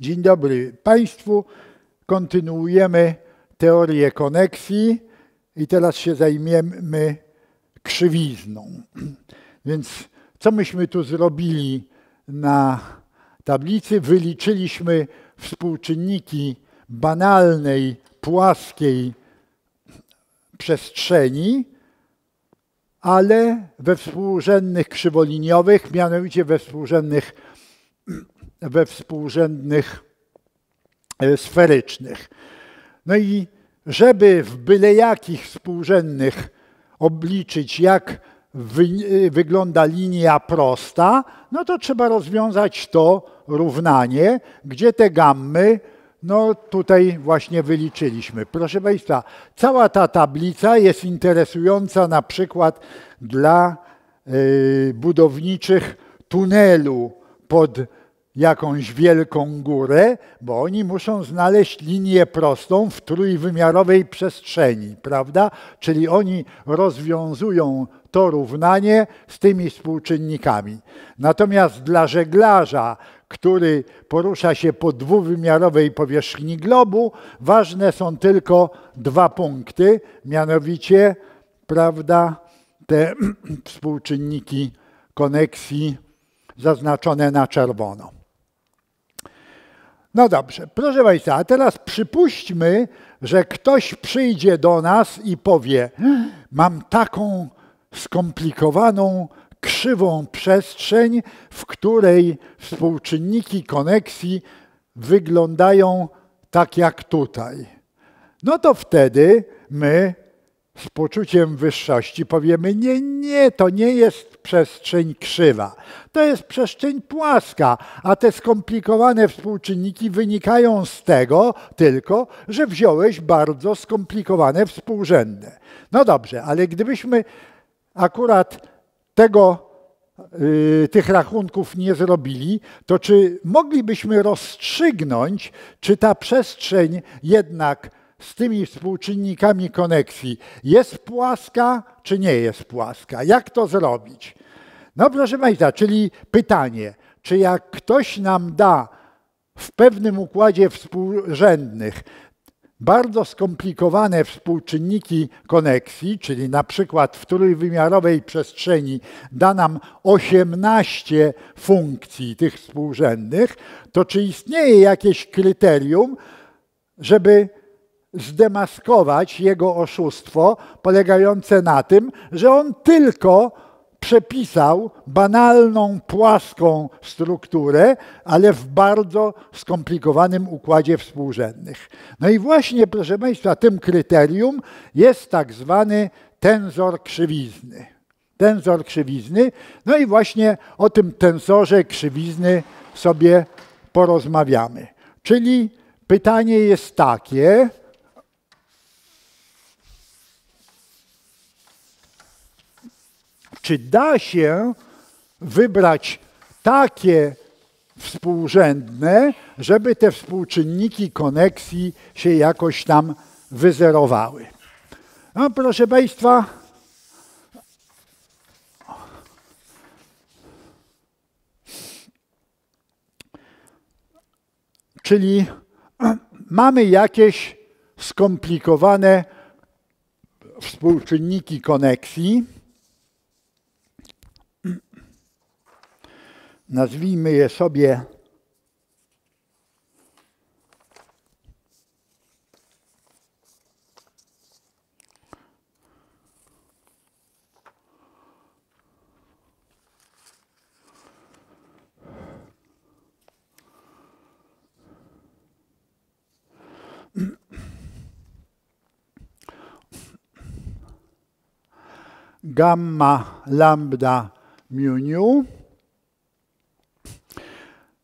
Dzień dobry Państwu. Kontynuujemy teorię koneksji i teraz się zajmiemy krzywizną. Więc co myśmy tu zrobili na tablicy? Wyliczyliśmy współczynniki banalnej, płaskiej przestrzeni, ale we współrzędnych krzywoliniowych, mianowicie we współrzędnych sferycznych. No i żeby w byle jakich współrzędnych obliczyć, jak wygląda linia prosta, no to trzeba rozwiązać to równanie, gdzie te gammy, no tutaj właśnie wyliczyliśmy. Proszę Państwa, cała ta tablica jest interesująca na przykład dla budowniczych tunelu pod jakąś wielką górę, bo oni muszą znaleźć linię prostą w trójwymiarowej przestrzeni, prawda? Czyli oni rozwiązują to równanie z tymi współczynnikami. Natomiast dla żeglarza, który porusza się po dwuwymiarowej powierzchni globu, ważne są tylko dwa punkty, mianowicie, prawda, te współczynniki koneksji zaznaczone na czerwono. No dobrze, proszę Państwa, a teraz przypuśćmy, że ktoś przyjdzie do nas i powie: mam taką skomplikowaną, krzywą przestrzeń, w której współczynniki koneksji wyglądają tak jak tutaj. No to wtedy my z poczuciem wyższości powiemy: nie, nie, to nie jest przestrzeń krzywa. To jest przestrzeń płaska, a te skomplikowane współczynniki wynikają z tego tylko, że wziąłeś bardzo skomplikowane współrzędne. No dobrze, ale gdybyśmy akurat tych rachunków nie zrobili, to czy moglibyśmy rozstrzygnąć, czy ta przestrzeń jednak z tymi współczynnikami koneksji jest płaska, czy nie jest płaska? Jak to zrobić? No proszę Państwa, czyli pytanie, czy jak ktoś nam da w pewnym układzie współrzędnych bardzo skomplikowane współczynniki koneksji, czyli na przykład w trójwymiarowej przestrzeni da nam 18 funkcji tych współrzędnych, to czy istnieje jakieś kryterium, żeby zdemaskować jego oszustwo polegające na tym, że on tylko przepisał banalną, płaską strukturę, ale w bardzo skomplikowanym układzie współrzędnych. No i właśnie, proszę Państwa, tym kryterium jest tak zwany tensor krzywizny. Tensor krzywizny. No i właśnie o tym tensorze krzywizny sobie porozmawiamy. Czyli pytanie jest takie: czy da się wybrać takie współrzędne, żeby te współczynniki koneksji się jakoś tam wyzerowały? No, proszę Państwa, czyli mamy jakieś skomplikowane współczynniki koneksji. Nazwijmy je sobie gamma, lambda, mu, nu.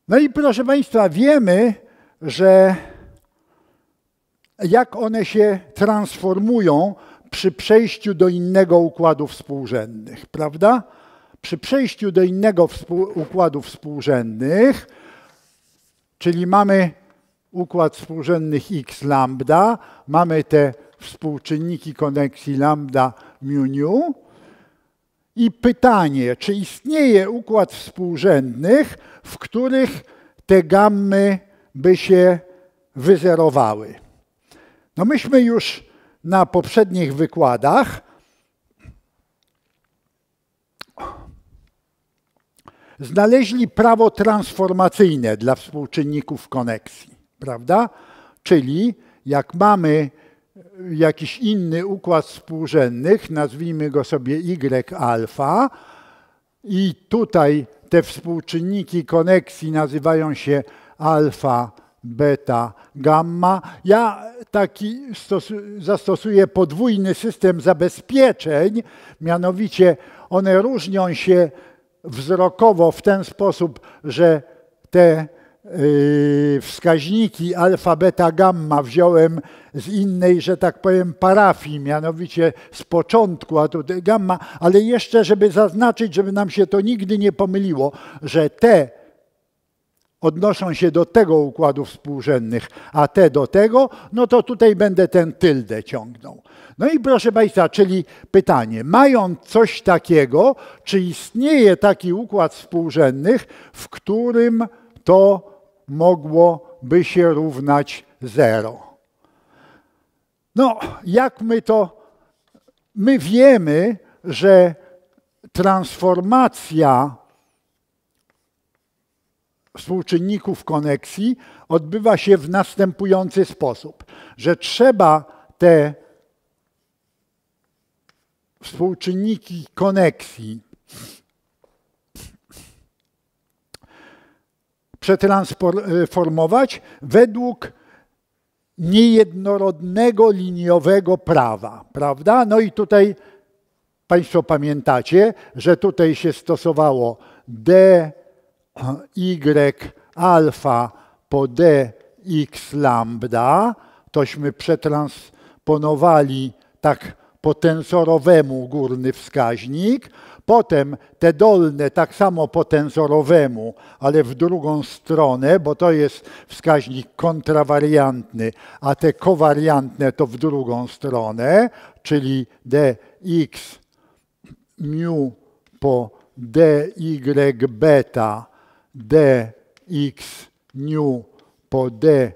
No i proszę Państwa, wiemy, że jak one się transformują przy przejściu do innego układu współrzędnych, prawda? Przy przejściu do innego układu współrzędnych, czyli mamy układ współrzędnych x lambda, mamy te współczynniki koneksji lambda, mu, nu. I pytanie, czy istnieje układ współrzędnych, w których te gammy by się wyzerowały. No myśmy już na poprzednich wykładach znaleźli prawo transformacyjne dla współczynników koneksji, prawda? Czyli jak mamy jakiś inny układ współrzędnych, nazwijmy go sobie Y alfa, i tutaj te współczynniki koneksji nazywają się alfa, beta, gamma. Ja taki zastosuję podwójny system zabezpieczeń, mianowicie one różnią się wzrokowo w ten sposób, że te wskaźniki alfa, beta, gamma wziąłem z innej, że tak powiem, parafii, mianowicie z początku, a tu gamma, ale jeszcze, żeby zaznaczyć, żeby nam się to nigdy nie pomyliło, że te odnoszą się do tego układu współrzędnych, a te do tego, no to tutaj będę ten tyldę ciągnął. No i proszę Państwa, czyli pytanie, mając coś takiego, czy istnieje taki układ współrzędnych, w którym to mogłoby się równać 0. No, jak my wiemy, że transformacja współczynników koneksji odbywa się w następujący sposób, że trzeba te współczynniki koneksji przetransformować według niejednorodnego liniowego prawa, prawda? No i tutaj Państwo pamiętacie, że tutaj się stosowało d y alfa po d x lambda, tośmy przetransponowali tak po tensorowemu górny wskaźnik, potem te dolne tak samo po tensorowemu, ale w drugą stronę, bo to jest wskaźnik kontrawariantny, a te kowariantne to w drugą stronę, czyli dx mu po dy beta, dx nu po dy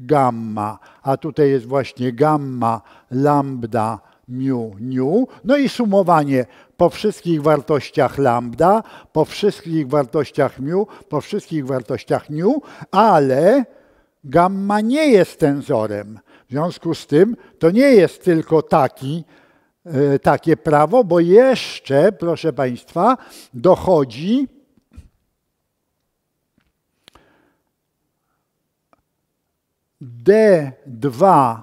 gamma, a tutaj jest właśnie gamma, lambda, mu, nu. No i sumowanie po wszystkich wartościach lambda, po wszystkich wartościach mu, po wszystkich wartościach nu, ale gamma nie jest tensorem. W związku z tym to nie jest tylko takie prawo, bo jeszcze, proszę Państwa, dochodzi D2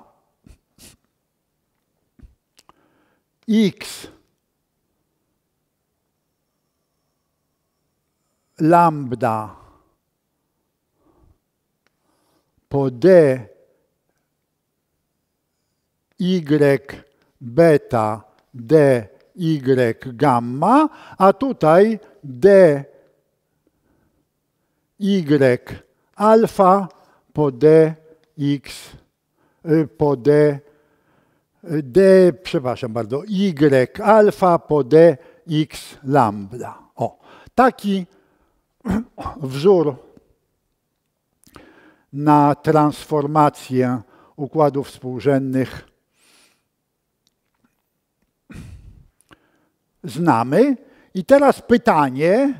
X lambda po D Y beta D Y gamma, a tutaj D Y alfa po D X po Y alfa po D X lambda. O, taki wzór na transformację układów współrzędnych znamy. I teraz pytanie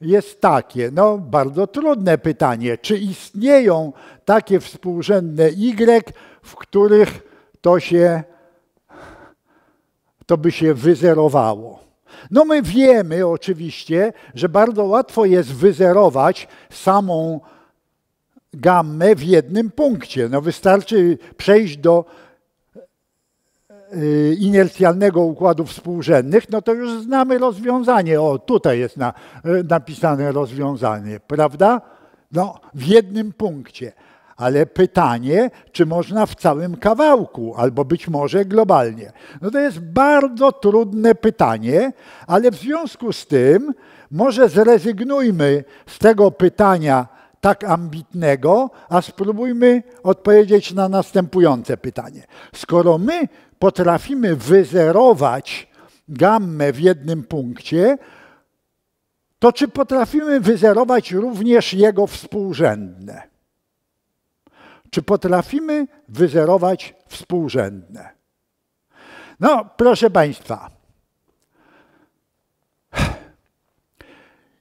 jest takie, no bardzo trudne pytanie, czy istnieją takie współrzędne Y, w których to by się wyzerowało. No my wiemy oczywiście, że bardzo łatwo jest wyzerować samą gammę w jednym punkcie. No wystarczy przejść do inercjalnego układu współrzędnych, no to już znamy rozwiązanie. O, tutaj jest napisane rozwiązanie, prawda? No, w jednym punkcie. Ale pytanie, czy można w całym kawałku, albo być może globalnie. No to jest bardzo trudne pytanie, ale w związku z tym może zrezygnujmy z tego pytania tak ambitnego, a spróbujmy odpowiedzieć na następujące pytanie. Skoro my potrafimy wyzerować gammę w jednym punkcie, to czy potrafimy wyzerować również jego współrzędne? Czy potrafimy wyzerować współrzędne? No, proszę Państwa.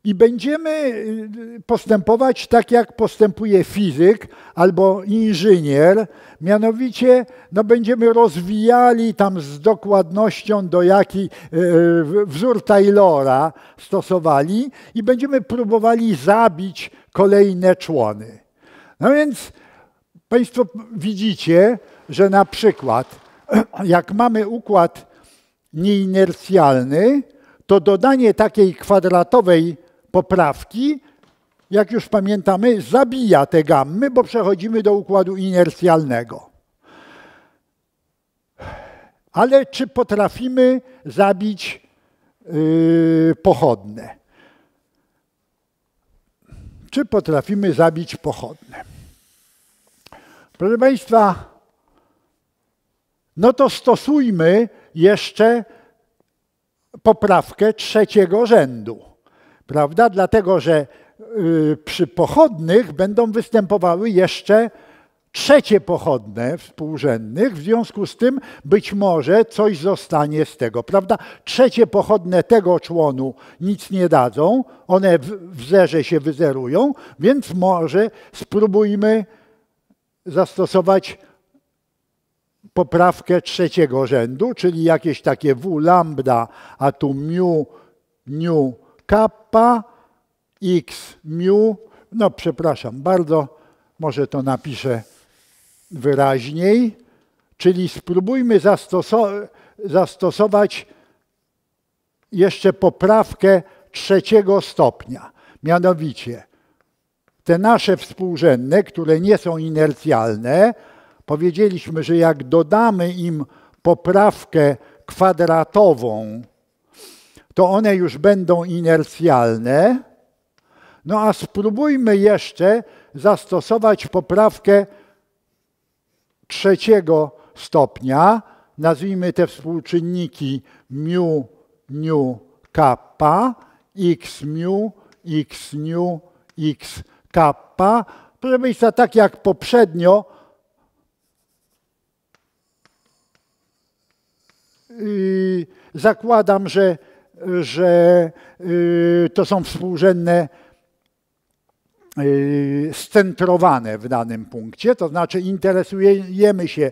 I będziemy postępować tak, jak postępuje fizyk albo inżynier. Mianowicie no, będziemy rozwijali tam z dokładnością, do jakiej wzór Taylora stosowali i będziemy próbowali zabić kolejne człony. No więc Państwo widzicie, że na przykład jak mamy układ nieinercjalny, to dodanie takiej kwadratowej poprawki, jak już pamiętamy, zabija te gammy, bo przechodzimy do układu inercjalnego. Ale czy potrafimy zabić pochodne? Czy potrafimy zabić pochodne? Proszę Państwa, no to stosujmy jeszcze poprawkę trzeciego rzędu, prawda? Dlatego, że przy pochodnych będą występowały jeszcze trzecie pochodne współrzędnych, w związku z tym być może coś zostanie z tego, prawda? Trzecie pochodne tego członu nic nie dadzą, one w zerze się wyzerują, więc może spróbujmy zastosować poprawkę trzeciego rzędu, czyli jakieś takie w lambda, a tu mu, nu, kappa, x, mu, no przepraszam bardzo, może to napiszę wyraźniej, czyli spróbujmy zastosować jeszcze poprawkę trzeciego stopnia, mianowicie te nasze współrzędne, które nie są inercjalne, powiedzieliśmy, że jak dodamy im poprawkę kwadratową, to one już będą inercjalne. No a spróbujmy jeszcze zastosować poprawkę trzeciego stopnia. Nazwijmy te współczynniki mu, nu, kappa, x mu, x nu, x kappa. Proszę Państwa, tak jak poprzednio, zakładam, że to są współrzędne scentrowane w danym punkcie, to znaczy interesujemy się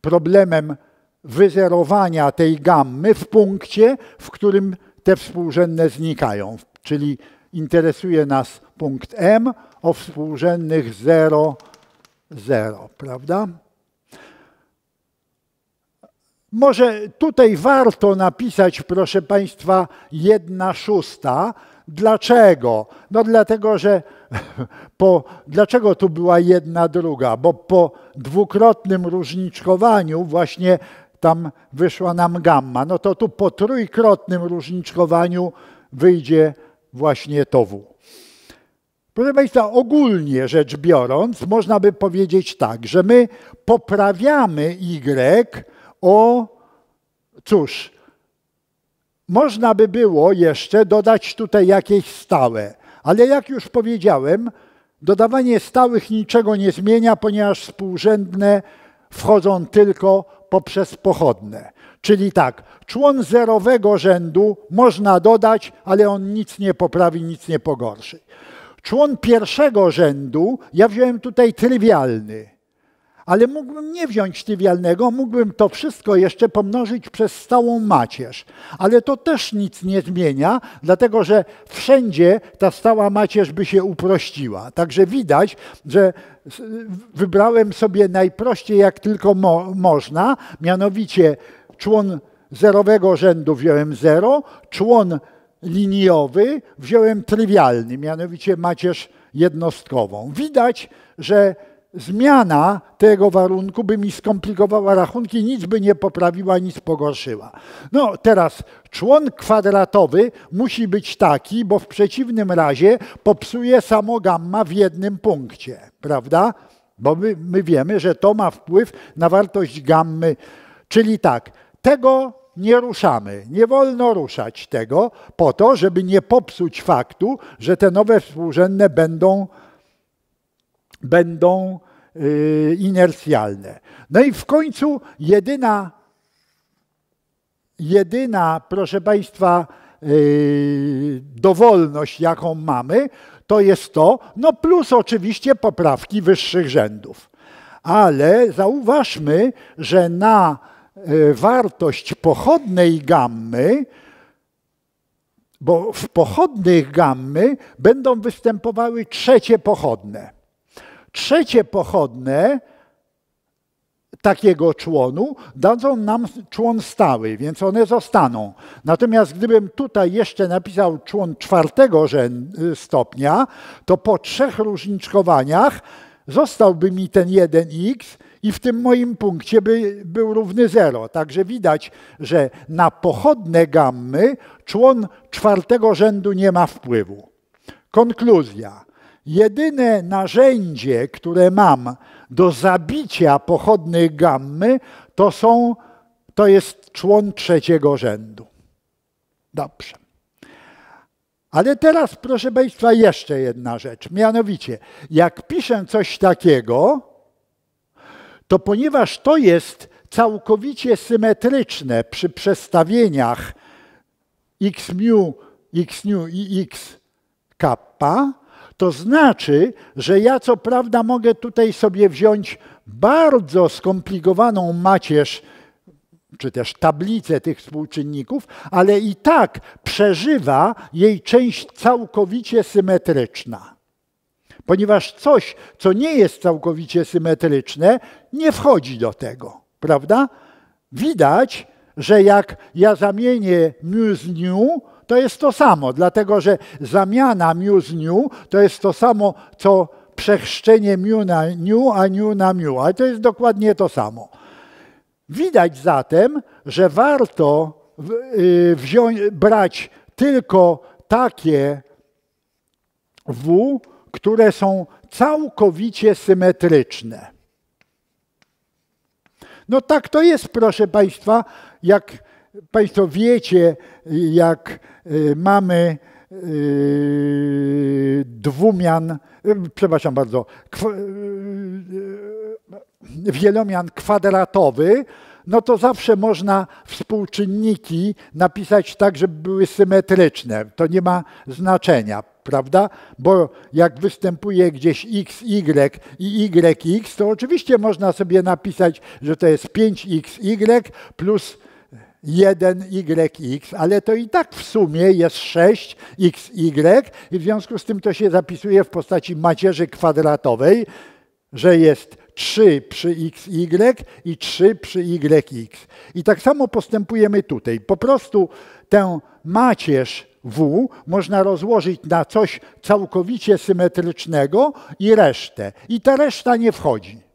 problemem wyzerowania tej gammy w punkcie, w którym te współrzędne znikają, czyli interesuje nas punkt M o współrzędnych 0, 0, prawda? Może tutaj warto napisać, proszę Państwa, 1/6. Dlaczego? No dlatego, że dlaczego tu była 1/2? Bo po dwukrotnym różniczkowaniu właśnie tam wyszła nam gamma. No to tu po trójkrotnym różniczkowaniu wyjdzie właśnie to W. Proszę Państwa, ogólnie rzecz biorąc, można by powiedzieć tak, że my poprawiamy Y o, cóż, można by było jeszcze dodać tutaj jakieś stałe, ale jak już powiedziałem, dodawanie stałych niczego nie zmienia, ponieważ współrzędne wchodzą tylko poprzez pochodne. Czyli tak, człon zerowego rzędu można dodać, ale on nic nie poprawi, nic nie pogorszy. Człon pierwszego rzędu, ja wziąłem tutaj trywialny, ale mógłbym nie wziąć trywialnego, mógłbym to wszystko jeszcze pomnożyć przez stałą macierz. Ale to też nic nie zmienia, dlatego że wszędzie ta stała macierz by się uprościła. Także widać, że wybrałem sobie najprościej jak tylko można, mianowicie człon zerowego rzędu wziąłem 0, człon liniowy wziąłem trywialny, mianowicie macierz jednostkową. Widać, że zmiana tego warunku by mi skomplikowała rachunki, nic by nie poprawiła, nic pogorszyła. No teraz człon kwadratowy musi być taki, bo w przeciwnym razie popsuje samo gamma w jednym punkcie, prawda? Bo my wiemy, że to ma wpływ na wartość gammy, czyli tak, tego nie ruszamy, nie wolno ruszać tego po to, żeby nie popsuć faktu, że te nowe współrzędne będą będą inercjalne. No i w końcu jedyna, proszę Państwa, dowolność, jaką mamy, to jest to, no plus oczywiście poprawki wyższych rzędów. Ale zauważmy, że na wartość pochodnej gammy, bo w pochodnych gammy będą występowały trzecie pochodne. Trzecie pochodne takiego członu dadzą nam człon stały, więc one zostaną. Natomiast gdybym tutaj jeszcze napisał człon czwartego stopnia, to po trzech różniczkowaniach zostałby mi ten 1x i w tym moim punkcie by był równy 0. Także widać, że na pochodne gammy człon czwartego rzędu nie ma wpływu. Konkluzja. Jedyne narzędzie, które mam do zabicia pochodnych gammy, to jest człon trzeciego rzędu. Dobrze. Ale teraz, proszę Państwa, jeszcze jedna rzecz. Mianowicie, jak piszę coś takiego, to ponieważ to jest całkowicie symetryczne przy przestawieniach x mu i x kappa, to znaczy, że ja co prawda mogę tutaj sobie wziąć bardzo skomplikowaną macierz, czy też tablicę tych współczynników, ale i tak przeżywa jej część całkowicie symetryczna. Ponieważ coś, co nie jest całkowicie symetryczne, nie wchodzi do tego, prawda? Widać, że jak ja zamienię mu z niu, to jest to samo, dlatego że zamiana mu z niu to jest to samo, co przechrzczenie mu na niu, a niu na mu, ale to jest dokładnie to samo. Widać zatem, że warto brać tylko takie w, które są całkowicie symetryczne. No tak to jest, proszę Państwa, jak Państwo wiecie, jak mamy dwumian, przepraszam bardzo, wielomian kwadratowy, no to zawsze można współczynniki napisać tak, żeby były symetryczne. To nie ma znaczenia, prawda? Bo jak występuje gdzieś xy i yx, to oczywiście można sobie napisać, że to jest 5xy plus 1yx, ale to i tak w sumie jest 6xy i w związku z tym to się zapisuje w postaci macierzy kwadratowej, że jest 3 przy xy i 3 przy yx. I tak samo postępujemy tutaj. Po prostu tę macierz w można rozłożyć na coś całkowicie symetrycznego i resztę. I ta reszta nie wchodzi.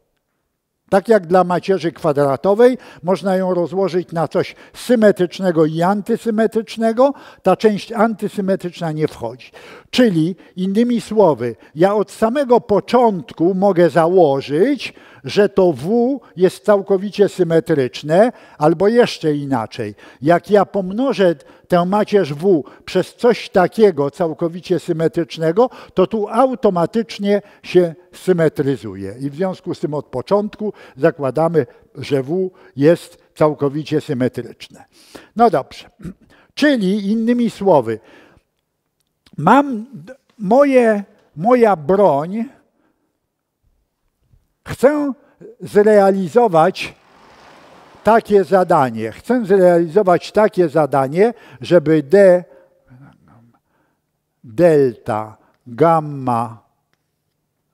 Tak jak dla macierzy kwadratowej można ją rozłożyć na coś symetrycznego i antysymetrycznego, ta część antysymetryczna nie wchodzi. Czyli innymi słowy, ja od samego początku mogę założyć, że to w jest całkowicie symetryczne, albo jeszcze inaczej. Jak ja pomnożę tę macierz w przez coś takiego całkowicie symetrycznego, to tu automatycznie się symetryzuje. I w związku z tym od początku zakładamy, że w jest całkowicie symetryczne. No dobrze. Czyli innymi słowy, moja broń, chcę zrealizować takie zadanie. Chcę zrealizować takie zadanie, żeby delta, gamma,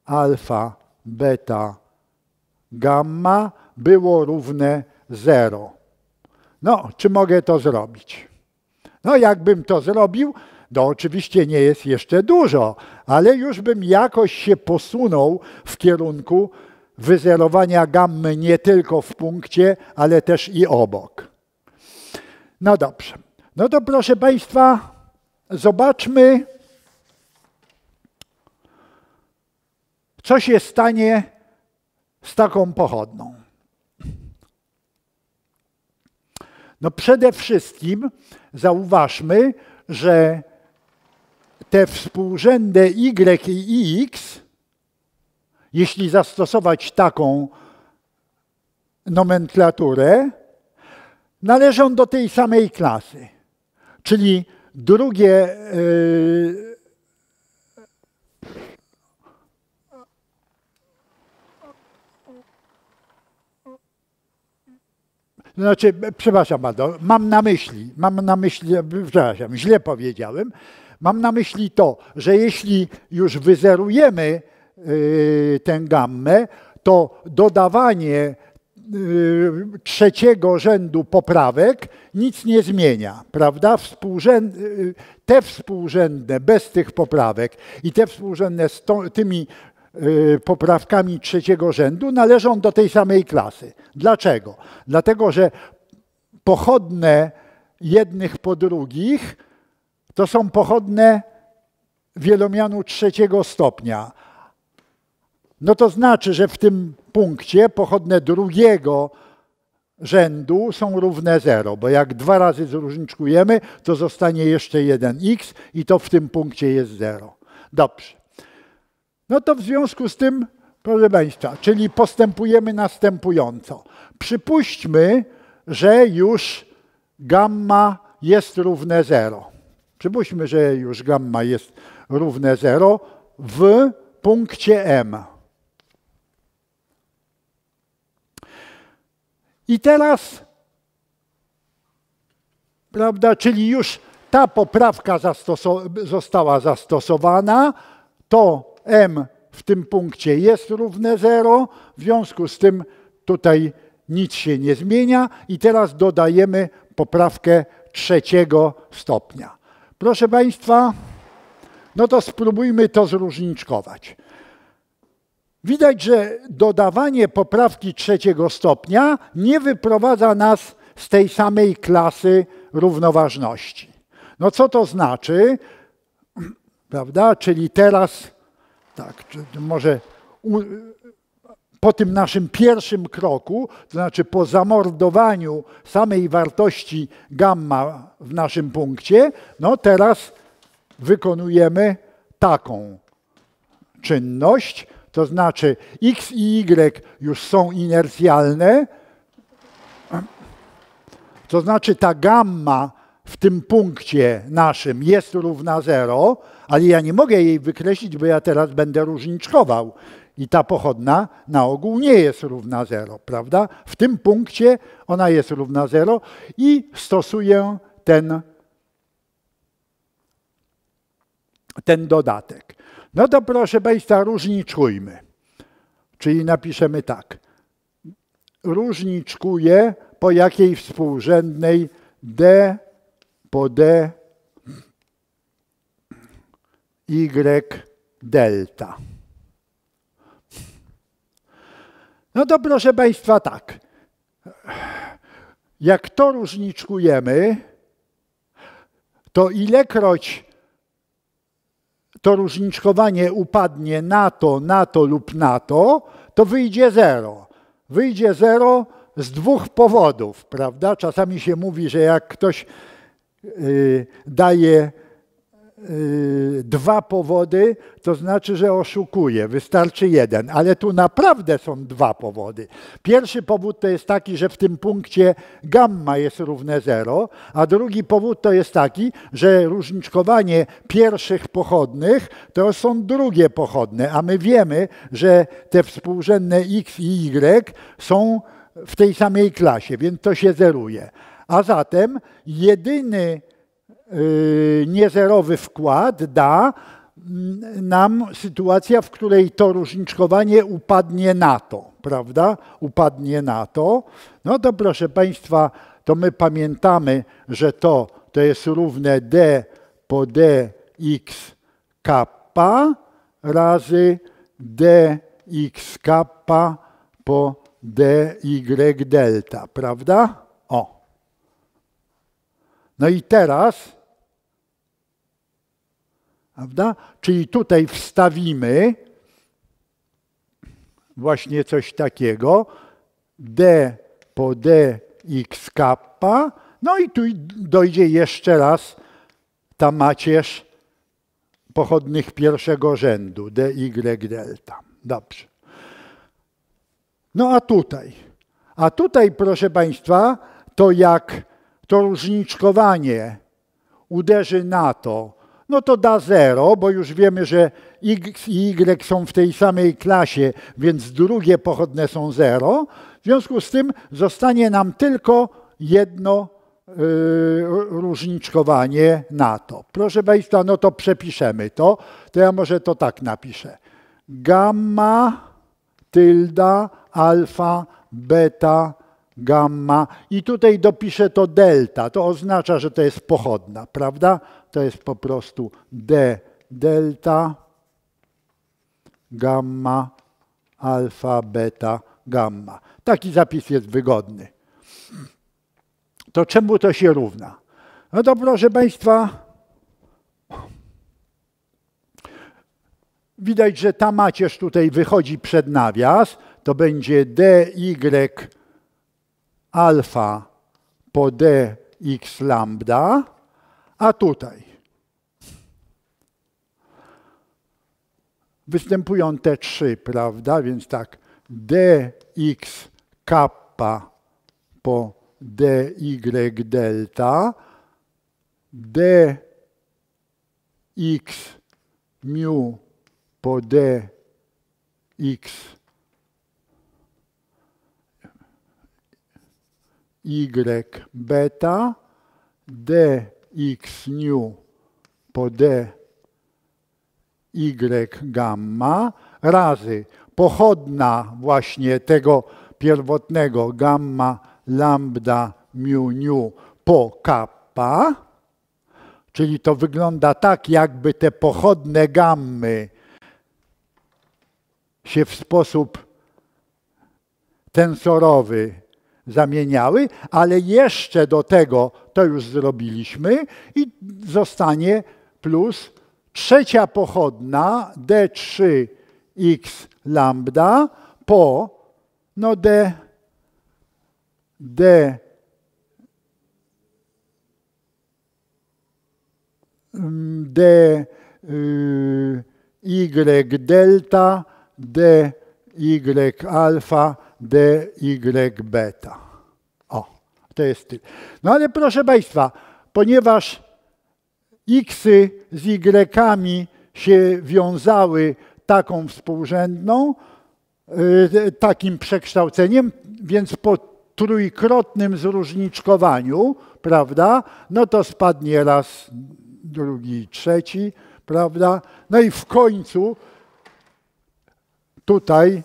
alfa, beta, gamma było równe 0. No, czy mogę to zrobić? No, jakbym to zrobił, no oczywiście nie jest jeszcze dużo, ale już bym jakoś się posunął w kierunku wyzerowania gammy nie tylko w punkcie, ale też i obok. No dobrze. No to proszę Państwa, zobaczmy, co się stanie z taką pochodną. No przede wszystkim zauważmy, że te współrzędne y i x jeśli zastosować taką nomenklaturę, należą do tej samej klasy. Czyli drugie znaczy, przepraszam bardzo, przepraszam, źle powiedziałem. Mam na myśli to, że jeśli już wyzerujemy tę gammę, to dodawanie trzeciego rzędu poprawek nic nie zmienia, prawda? Te współrzędne bez tych poprawek i te współrzędne z tymi poprawkami trzeciego rzędu należą do tej samej klasy. Dlaczego? Dlatego, że pochodne jednych po drugich to są pochodne wielomianu trzeciego stopnia. No to znaczy, że w tym punkcie pochodne drugiego rzędu są równe 0, bo jak dwa razy zróżniczkujemy, to zostanie jeszcze jeden x i to w tym punkcie jest 0. Dobrze. No to w związku z tym, proszę Państwa, czyli postępujemy następująco. Przypuśćmy, że już gamma jest równe 0. Przypuśćmy, że już gamma jest równe 0 w punkcie M. I teraz, prawda, czyli już ta poprawka została zastosowana, to M w tym punkcie jest równe 0, w związku z tym tutaj nic się nie zmienia i teraz dodajemy poprawkę trzeciego stopnia. Proszę Państwa, no to spróbujmy to zróżniczkować. Widać, że dodawanie poprawki trzeciego stopnia nie wyprowadza nas z tej samej klasy równoważności. No co to znaczy? Prawda? Czyli teraz, tak, może po tym naszym pierwszym kroku, to znaczy po zamordowaniu samej wartości gamma w naszym punkcie, no teraz wykonujemy taką czynność, to znaczy x i y już są inercjalne, to znaczy ta gamma w tym punkcie naszym jest równa 0, ale ja nie mogę jej wykreślić, bo ja teraz będę różniczkował i ta pochodna na ogół nie jest równa 0, prawda? W tym punkcie ona jest równa 0 i stosuję ten dodatek. No to proszę Państwa, różniczkujmy. Czyli napiszemy tak. Różniczkuję po jakiej współrzędnej d po d y delta. No to proszę Państwa tak. Jak to różniczkujemy, to ilekroć to różniczkowanie upadnie na to lub na to, to wyjdzie 0. Wyjdzie 0 z dwóch powodów, prawda? Czasami się mówi, że jak ktoś daje dwa powody, to znaczy, że oszukuje. Wystarczy jeden, ale tu naprawdę są dwa powody. Pierwszy powód to jest taki, że w tym punkcie gamma jest równe 0, a drugi powód to jest taki, że różniczkowanie pierwszych pochodnych to są drugie pochodne, a my wiemy, że te współrzędne x i y są w tej samej klasie, więc to się zeruje. A zatem jedyny niezerowy wkład da nam sytuacja, w której to różniczkowanie upadnie na to, prawda? Upadnie na to. No to proszę Państwa, to my pamiętamy, że to jest równe d po dx kappa razy dx kappa po dy delta, prawda? O. No i teraz, prawda? Czyli tutaj wstawimy właśnie coś takiego, d po dx kappa, no i tu dojdzie jeszcze raz ta macierz pochodnych pierwszego rzędu, dy delta. Dobrze. No a tutaj? A tutaj, proszę Państwa, to jak to różniczkowanie uderzy na to, no to da 0, bo już wiemy, że x i y są w tej samej klasie, więc drugie pochodne są 0. W związku z tym zostanie nam tylko jedno różniczkowanie na to. Proszę Państwa, no to przepiszemy to. To ja może to tak napiszę. Gamma, tylda, alfa, beta, gamma. I tutaj dopiszę to delta. To oznacza, że to jest pochodna, prawda? To jest po prostu d delta, gamma, alfa, beta, gamma. Taki zapis jest wygodny. To czemu to się równa? No to proszę Państwa, widać, że ta macierz tutaj wychodzi przed nawias. To będzie dy alfa po dx lambda, a tutaj występują te trzy, prawda? Więc tak, dx kappa po dy delta, dx mu po dx y beta, dx nu po dy gamma razy pochodna właśnie tego pierwotnego gamma lambda mu nu po kappa, czyli to wygląda tak, jakby te pochodne gammy się w sposób tensorowy zamieniały, ale jeszcze do tego to już zrobiliśmy i zostanie plus trzecia pochodna d3x lambda po no dy delta, dy alfa, dy beta. O, to jest tyle. No ale proszę Państwa, ponieważ xy z y się wiązały taką współrzędną, takim przekształceniem, więc po trójkrotnym zróżniczkowaniu, prawda, no to spadnie raz, drugi, trzeci, prawda, no i w końcu tutaj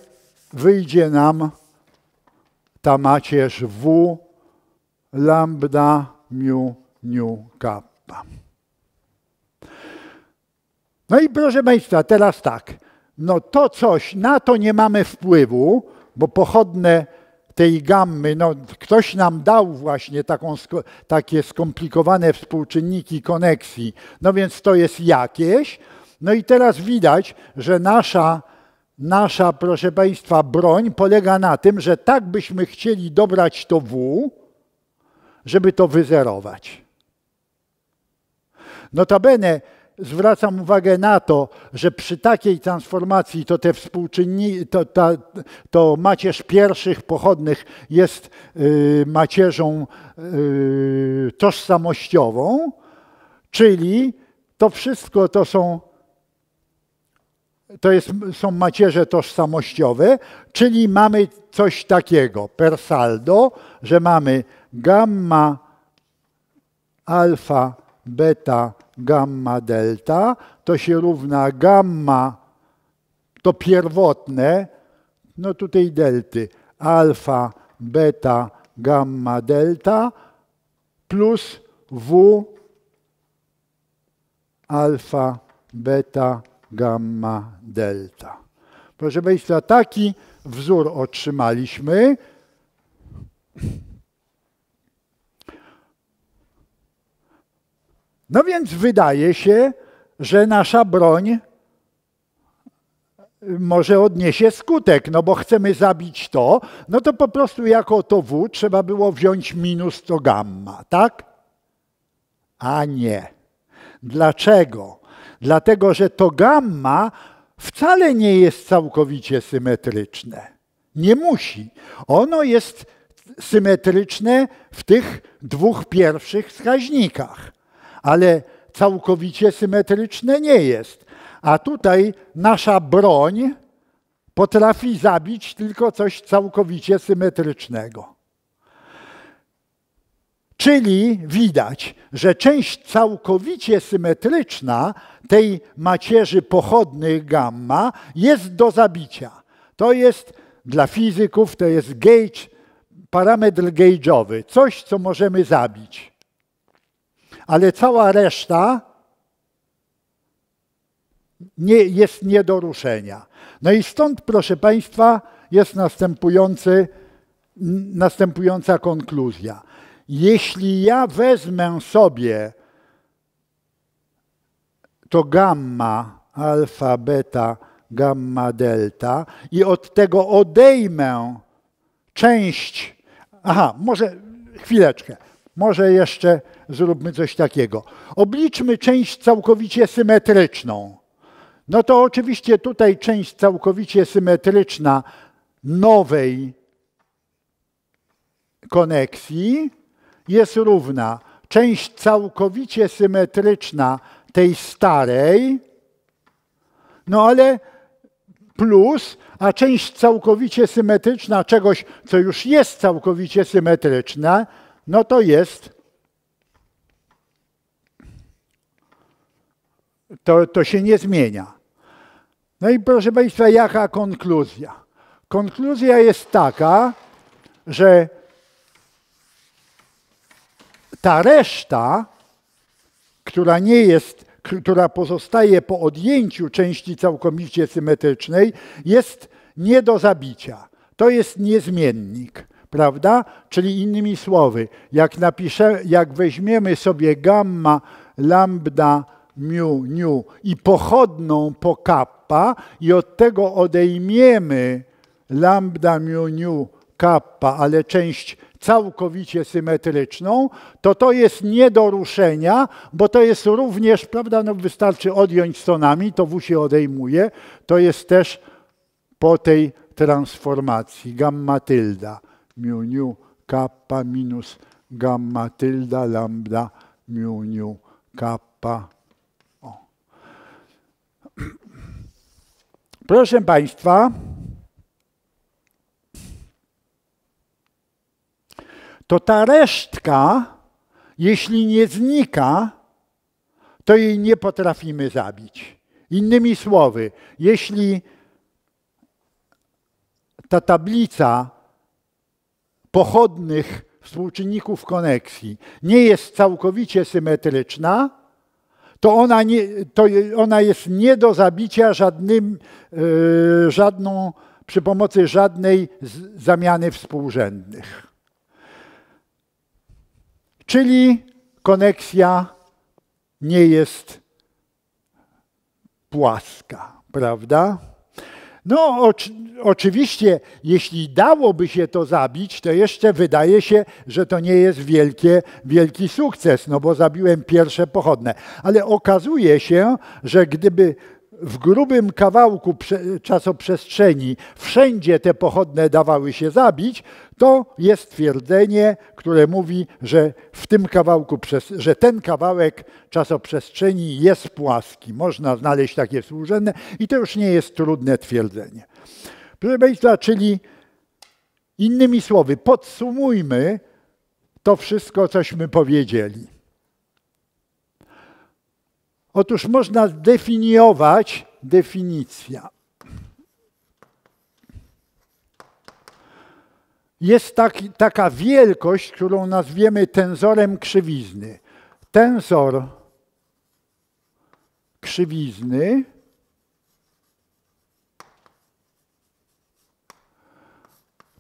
wyjdzie nam ta macierz w lambda mu nu kappa. No i proszę Państwa, teraz tak, no to coś, na to nie mamy wpływu, bo pochodne tej gammy, no ktoś nam dał właśnie takie skomplikowane współczynniki koneksji, no więc to jest jakieś. No i teraz widać, że nasza, proszę Państwa, broń polega na tym, że tak byśmy chcieli dobrać to w, żeby to wyzerować. Notabene zwracam uwagę na to, że przy takiej transformacji to te współczynniki, to macierz pierwszych pochodnych jest macierzą tożsamościową, czyli to wszystko to są macierze tożsamościowe, czyli mamy coś takiego per saldo, że mamy gamma, alfa, beta, gamma, delta, to się równa gamma, to pierwotne, no tutaj delty, alfa, beta, gamma, delta, plus w alfa, beta, gamma, delta. Proszę Państwa, taki wzór otrzymaliśmy. No więc wydaje się, że nasza broń może odniesie skutek, no bo chcemy zabić to, no to po prostu jako to w trzeba było wziąć minus to gamma, tak? A nie. Dlaczego? Dlatego, że to gamma wcale nie jest całkowicie symetryczne. Nie musi. Ono jest symetryczne w tych dwóch pierwszych wskaźnikach, ale całkowicie symetryczne nie jest. A tutaj nasza broń potrafi zabić tylko coś całkowicie symetrycznego. Czyli widać, że część całkowicie symetryczna tej macierzy pochodnych gamma jest do zabicia. To jest dla fizyków, to jest gauge, parametr gauge'owy, coś, co możemy zabić. Ale cała reszta jest nie do ruszenia. No i stąd, proszę Państwa, jest następująca konkluzja. Jeśli ja wezmę sobie to gamma, alfa, beta, gamma, delta i od tego odejmę część... Aha, może chwileczkę, może jeszcze zróbmy coś takiego. Obliczmy część całkowicie symetryczną. No to oczywiście tutaj część całkowicie symetryczna nowej koneksji jest równa część całkowicie symetryczna tej starej, no ale plus, a część całkowicie symetryczna czegoś, co już jest całkowicie symetryczne, no to jest... To się nie zmienia. No i proszę Państwa, jaka konkluzja? Konkluzja jest taka, że ta reszta, która nie jest, która pozostaje po odjęciu części całkowicie symetrycznej, jest nie do zabicia. To jest niezmiennik, prawda? Czyli innymi słowy, jak weźmiemy sobie gamma, lambda, mu, nu i pochodną po kappa i od tego odejmiemy lambda, mu, nu, kappa, ale część całkowicie symetryczną, to jest nie do ruszenia, bo to jest również, prawda, no wystarczy odjąć stonami, to W się odejmuje, to jest też po tej transformacji gamma tylda, mu, nu, kappa minus gamma tylda, lambda, mu, nu, kappa. Proszę Państwa, to ta resztka, jeśli nie znika, to jej nie potrafimy zabić. Innymi słowy, jeśli ta tablica pochodnych współczynników koneksji nie jest całkowicie symetryczna, to ona jest nie do zabicia przy pomocy żadnej zamiany współrzędnych. Czyli koneksja nie jest płaska, prawda? No oczywiście, jeśli dałoby się to zabić, to jeszcze wydaje się, że to nie jest wielki sukces, no bo zabiłem pierwsze pochodne. Ale okazuje się, że gdyby w grubym kawałku czasoprzestrzeni wszędzie te pochodne dawały się zabić, to jest twierdzenie, które mówi, że w tym kawałku, że ten kawałek czasoprzestrzeni jest płaski. Można znaleźć takie współrzędne i to już nie jest trudne twierdzenie. Proszę Państwa, czyli innymi słowy, podsumujmy to wszystko, cośmy powiedzieli. Otóż można zdefiniować definicja. Jest taka wielkość, którą nazwiemy tenzorem krzywizny. Tensor krzywizny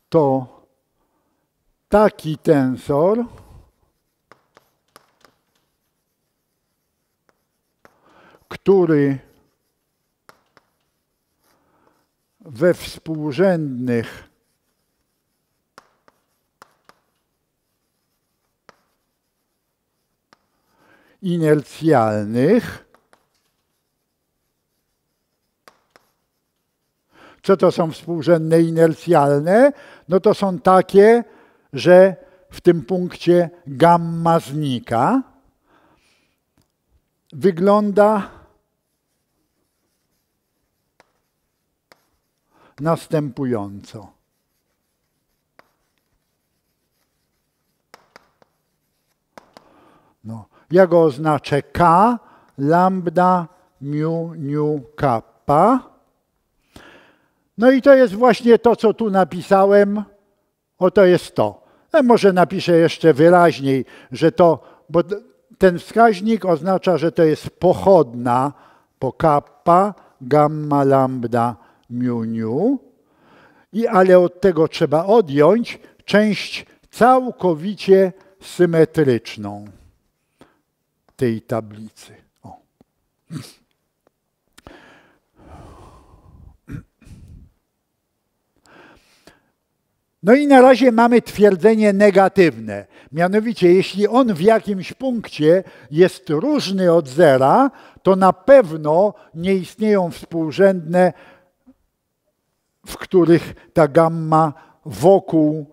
to taki tensor, który we współrzędnych inercjalnych, Co to są współrzędne inercjalne? No to są takie, że w tym punkcie gamma znika. Wygląda następująco. No, ja go oznaczę K, lambda, mu, nu, kappa. No i to jest właśnie to, co tu napisałem. Oto jest to. A może napiszę jeszcze wyraźniej, że to, bo ten wskaźnik oznacza, że to jest pochodna po kappa, gamma, lambda, mu, nu. Ale od tego trzeba odjąć część całkowicie symetryczną tej tablicy. O. No i na razie mamy twierdzenie negatywne. Mianowicie, jeśli on w jakimś punkcie jest różny od zera, to na pewno nie istnieją współrzędne, w których ta gamma wokół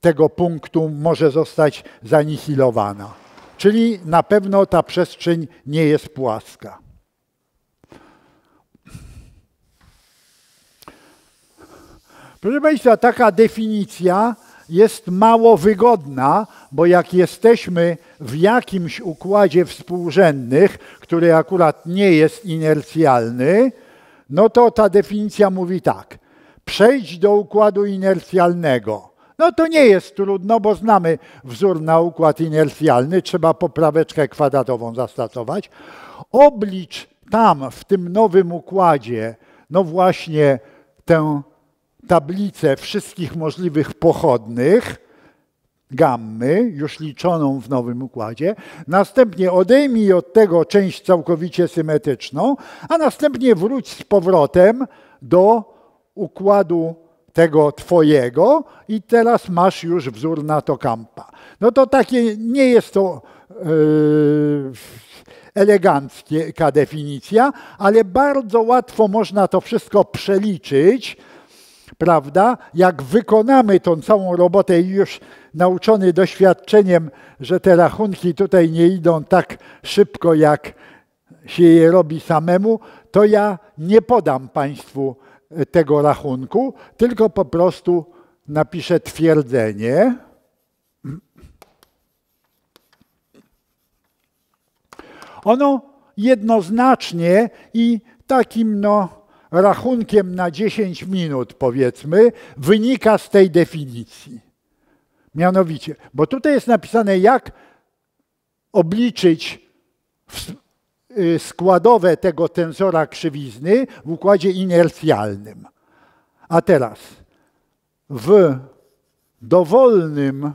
tego punktu może zostać zanihilowana. Czyli na pewno ta przestrzeń nie jest płaska. Proszę Państwa, taka definicja jest mało wygodna, bo jak jesteśmy w jakimś układzie współrzędnych, który akurat nie jest inercjalny, no to ta definicja mówi tak. Przejdź do układu inercjalnego. No to nie jest trudno, bo znamy wzór na układ inercjalny, trzeba popraweczkę kwadratową zastosować. Oblicz tam, w tym nowym układzie, no właśnie tę tablicę wszystkich możliwych pochodnych gammy, już liczoną w nowym układzie. Następnie odejmij od tego część całkowicie symetryczną, a następnie wróć z powrotem do układu tego twojego i teraz masz już wzór na to kampa. No to takie nie jest to elegancka definicja, ale bardzo łatwo można to wszystko przeliczyć, prawda? Jak wykonamy tą całą robotę i już nauczony doświadczeniem, że te rachunki tutaj nie idą tak szybko, jak się je robi samemu, to ja nie podam Państwu tego rachunku, tylko po prostu napiszę twierdzenie. Ono jednoznacznie i takim rachunkiem na 10 minut, powiedzmy, wynika z tej definicji. Mianowicie, bo tutaj jest napisane, jak obliczyć składowe tego tensora krzywizny w układzie inercjalnym. A teraz w dowolnym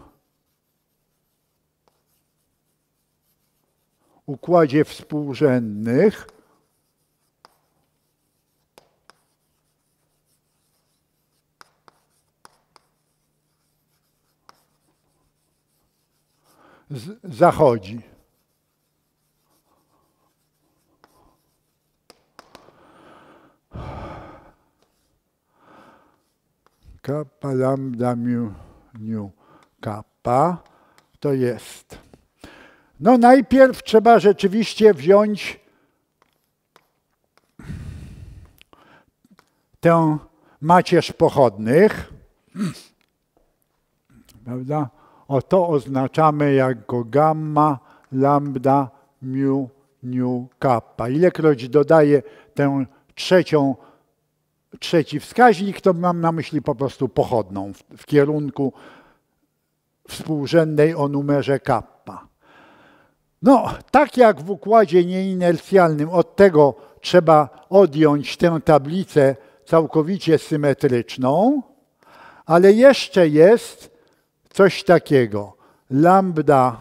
układzie współrzędnych zachodzi. Kappa, lambda, mu, nu, kappa. To jest. No najpierw trzeba rzeczywiście wziąć tę macierz pochodnych. Prawda? O to oznaczamy jako gamma, lambda, mu, nu, kappa. Ilekroć dodaję tę trzeci wskaźnik, to mam na myśli po prostu pochodną w kierunku współrzędnej o numerze kappa. No, tak jak w układzie nieinercjalnym, od tego trzeba odjąć tę tablicę całkowicie symetryczną, ale jeszcze jest coś takiego. Lambda,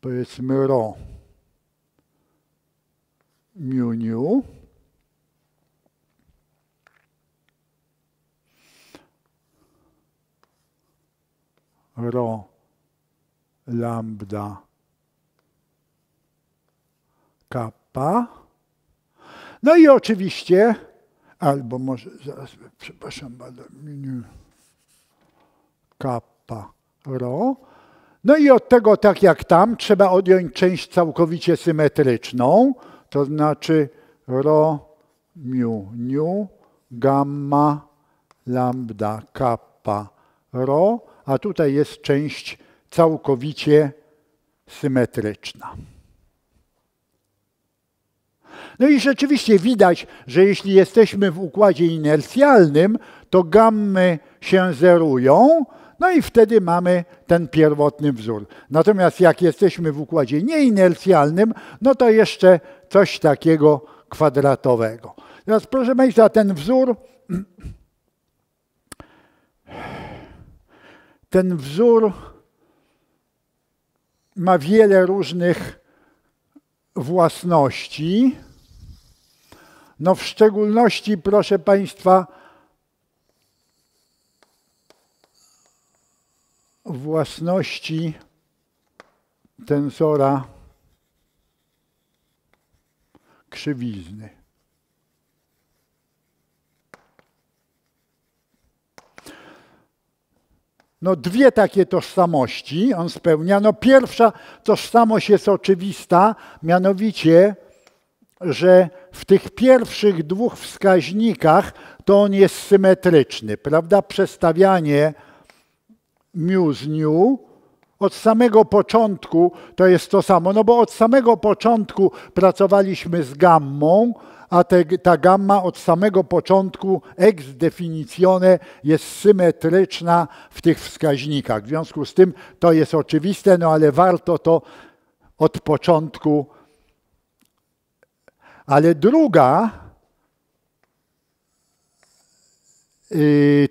powiedzmy rho, mu, nu. Rho, lambda, kappa. No i oczywiście, albo może zaraz, przepraszam bardzo, kappa rho. No i od tego, tak jak tam, trzeba odjąć część całkowicie symetryczną, to znaczy rho, mu, nu, gamma, lambda, kappa, rho, a tutaj jest część całkowicie symetryczna. No i rzeczywiście widać, że jeśli jesteśmy w układzie inercjalnym, to gammy się zerują, no i wtedy mamy ten pierwotny wzór. Natomiast jak jesteśmy w układzie nieinercjalnym, no to jeszcze coś takiego kwadratowego. Teraz proszę Państwa, ten wzór ma wiele różnych własności. No w szczególności, proszę Państwa, własności tensora krzywizny. No dwie takie tożsamości on spełnia. No pierwsza tożsamość jest oczywista, mianowicie, że w tych pierwszych dwóch wskaźnikach to on jest symetryczny, prawda? Przestawianie mu z nu od samego początku to jest to samo, no bo od samego początku pracowaliśmy z gammą, a ta gamma od samego początku ex definitione jest symetryczna w tych wskaźnikach. W związku z tym to jest oczywiste, no ale warto to od początku. Ale druga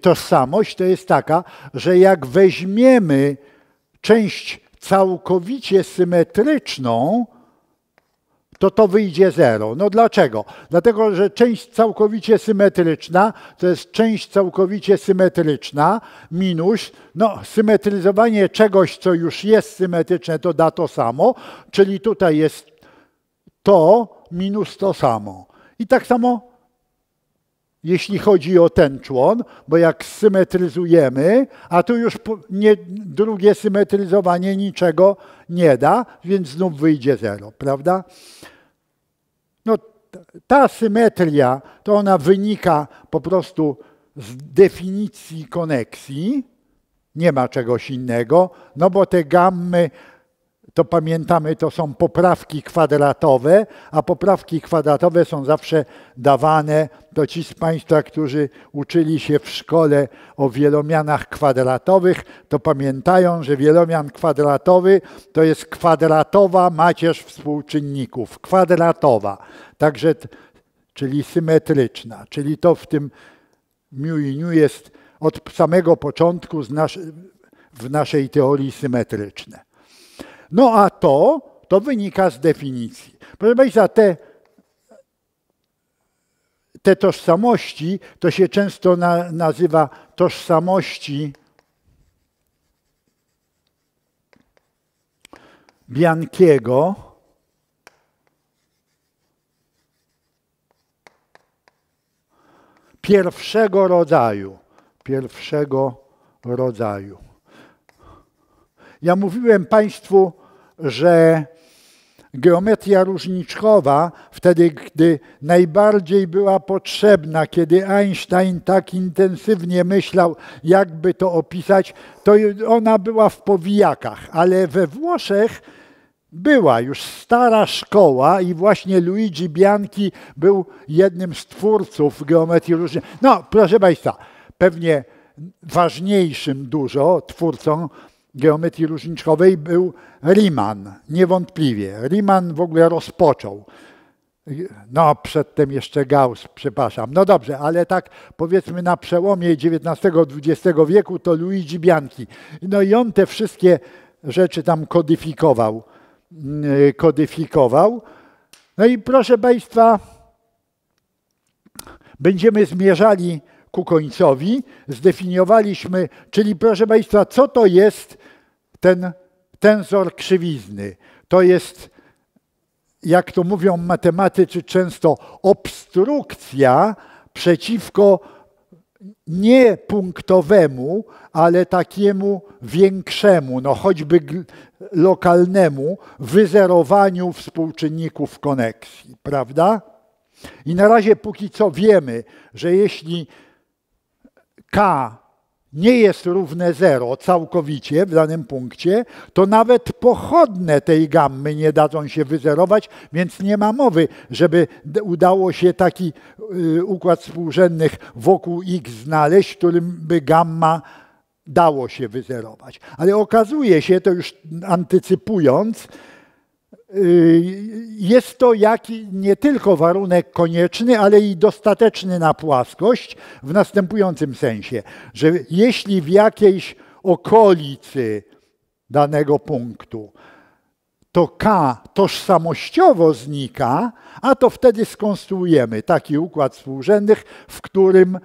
tożsamość to jest taka, że jak weźmiemy część całkowicie symetryczną, to wyjdzie 0. No dlaczego? Dlatego, że część całkowicie symetryczna to jest część całkowicie symetryczna minus, no symetryzowanie czegoś, co już jest symetryczne, to da to samo, czyli tutaj jest to minus to samo. I tak samo jeśli chodzi o ten człon, bo jak symetryzujemy, a tu już drugie symetryzowanie niczego nie da, więc znów wyjdzie 0, prawda? No, ta symetria, to ona wynika po prostu z definicji koneksji, nie ma czegoś innego, no bo te gammy, to pamiętamy, to są poprawki kwadratowe, a poprawki kwadratowe są zawsze dawane, to ci z Państwa, którzy uczyli się w szkole o wielomianach kwadratowych, to pamiętają, że wielomian kwadratowy to jest kwadratowa macierz współczynników, kwadratowa, także, czyli symetryczna, czyli to w tym mu i nu jest od samego początku w naszej teorii symetryczne. No a to wynika z definicji. Proszę Państwa, te tożsamości, to się często nazywa tożsamości Bianchiego. Pierwszego rodzaju. Ja mówiłem Państwu, że geometria różniczkowa, wtedy gdy najbardziej była potrzebna, kiedy Einstein tak intensywnie myślał, jakby to opisać, to ona była w powijakach, ale we Włoszech była już stara szkoła i właśnie Luigi Bianchi był jednym z twórców geometrii różniczkowej. No, proszę Państwa, pewnie ważniejszym dużo twórcą geometrii różniczkowej był Riemann, niewątpliwie. Riemann w ogóle rozpoczął. No, przedtem jeszcze Gauss, przepraszam. No dobrze, ale tak powiedzmy na przełomie XIX-XX wieku to Luigi Bianchi. No i on te wszystkie rzeczy tam kodyfikował. No i proszę Państwa, będziemy zmierzali ku końcowi, zdefiniowaliśmy, czyli proszę Państwa, co to jest ten tensor krzywizny? To jest jak to mówią matematycy często, obstrukcja przeciwko nie punktowemu, ale takiemu większemu, no choćby lokalnemu wyzerowaniu współczynników koneksji, prawda? I na razie póki co wiemy, że jeśli K nie jest równe 0 całkowicie w danym punkcie, to nawet pochodne tej gammy nie dadzą się wyzerować, więc nie ma mowy, żeby udało się taki układ współrzędnych wokół x znaleźć, którym by gamma dało się wyzerować. Ale okazuje się, to już antycypując, jest to nie tylko warunek konieczny, ale i dostateczny na płaskość w następującym sensie, że jeśli w jakiejś okolicy danego punktu to K tożsamościowo znika, a to wtedy skonstruujemy taki układ współrzędnych, w którym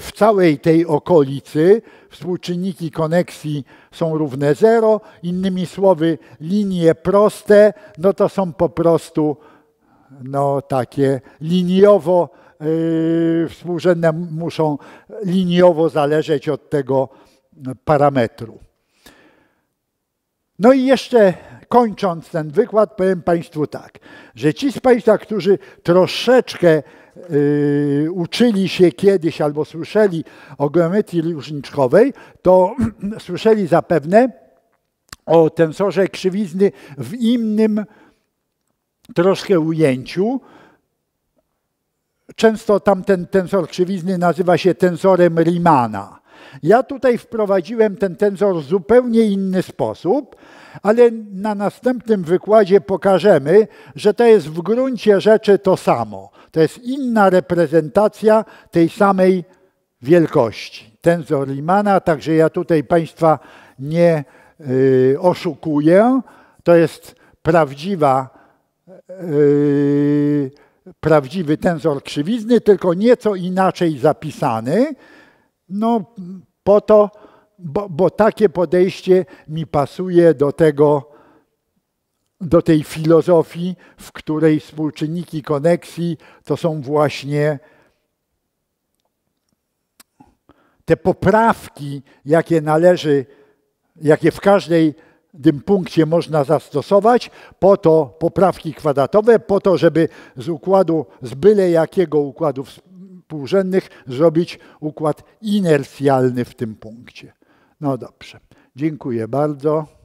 w całej tej okolicy współczynniki koneksji są równe 0, innymi słowy linie proste, no to są po prostu no, takie liniowo, współrzędne muszą liniowo zależeć od tego parametru. No i jeszcze kończąc ten wykład powiem Państwu tak, że ci z Państwa, którzy troszeczkę uczyli się kiedyś albo słyszeli o geometrii różniczkowej, to słyszeli zapewne o tensorze krzywizny w innym troszkę ujęciu. Często tamten tensor krzywizny nazywa się tensorem Riemanna. Ja tutaj wprowadziłem ten tensor w zupełnie inny sposób, ale na następnym wykładzie pokażemy, że to jest w gruncie rzeczy to samo. To jest inna reprezentacja tej samej wielkości. Tensor Riemanna, także ja tutaj Państwa nie oszukuję. To jest prawdziwy tensor krzywizny, tylko nieco inaczej zapisany. No po to, bo takie podejście mi pasuje do tej filozofii, w której współczynniki koneksji to są właśnie te poprawki, jakie w każdej tym punkcie można zastosować, po to poprawki kwadratowe, po to, żeby z byle jakiego układu współrzędnych zrobić układ inercjalny w tym punkcie. No dobrze, dziękuję bardzo.